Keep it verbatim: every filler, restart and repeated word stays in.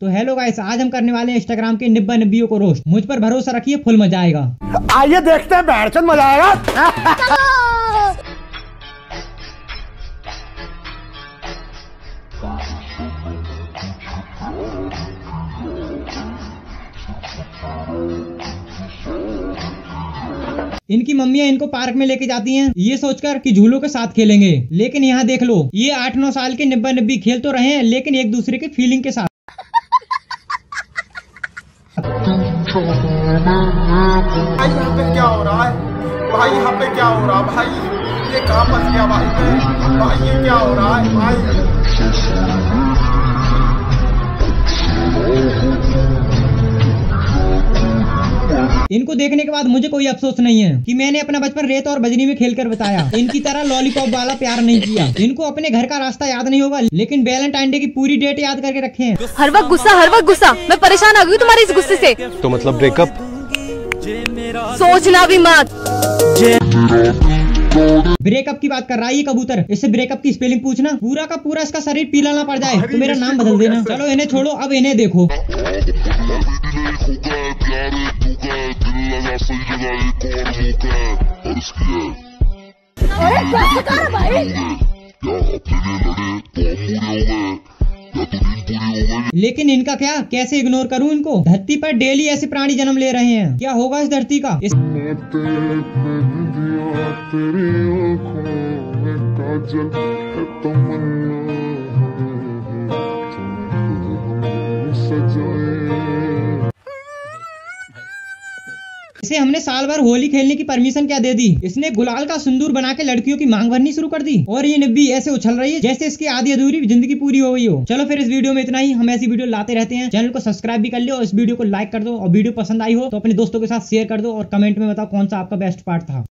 तो hello guys, आज हम करने वाले हैं इंस्टाग्राम के निब्बा निब्बियों को रोस्ट। मुझ पर भरोसा रखिए, फुल मजा आएगा। आइए देखते हैं, बैठन मजा आएगा। इनकी मम्मियां इनको पार्क में लेके जाती हैं, ये सोचकर कि झूलों के साथ खेलेंगे, लेकिन यहाँ देख लो, ये आठ नौ साल के निब्बा निब्बी खेल तो रहे हैं, लेकिन एक दूसरे की फीलिंग के साथ। भाई यहाँ पे क्या हो रहा है? भाई यहाँ पे क्या हो रहा है? भाई ये कहाँ फंस गया? भाई भाई ये क्या हो रहा है? भाई इनको देखने के बाद मुझे कोई अफसोस नहीं है कि मैंने अपना बचपन रेत और बजरी में खेलकर बताया। इनकी तरह लॉलीपॉप वाला प्यार नहीं किया। इनको अपने घर का रास्ता याद नहीं होगा, लेकिन वैलेंटाइन डे की पूरी डेट याद करके रखे हैं। हर वक्त गुस्सा, हर वक्त गुस्सा। मैं परेशान आ गई तुम्हारे इस गुस्से से। तो मतलब ब्रेकअप सोचना भी मत। ब्रेकअप की बात कर रहा है ये कबूतर, इससे ब्रेकअप की स्पेलिंग पूछना, पूरा का पूरा इसका शरीर पीला ना पड़ जाए तो मेरा नाम बदल देना। चलो इन्हें छोड़ो, अब इन्हें देखो। लेकिन इनका क्या, कैसे इग्नोर करूं इनको? धरती पर डेली ऐसे प्राणी जन्म ले रहे हैं, क्या होगा इस धरती का? इस... इसे हमने साल भर होली खेलने की परमिशन क्या दे दी? इसने गुलाल का सिंदूर बना के लड़कियों की मांग भरनी शुरू कर दी, और ये निब्बी ऐसे उछल रही है जैसे इसकी आधी अधूरी जिंदगी पूरी हो गई हो। चलो फिर इस वीडियो में इतना ही। हम ऐसी वीडियो लाते रहते हैं, चैनल को सब्सक्राइब भी कर लो और इस वीडियो को लाइक कर दो, और वीडियो पसंद आई हो तो अपने दोस्तों के साथ शेयर कर दो, और कमेंट में बताओ कौन सा आपका बेस्ट पार्ट था।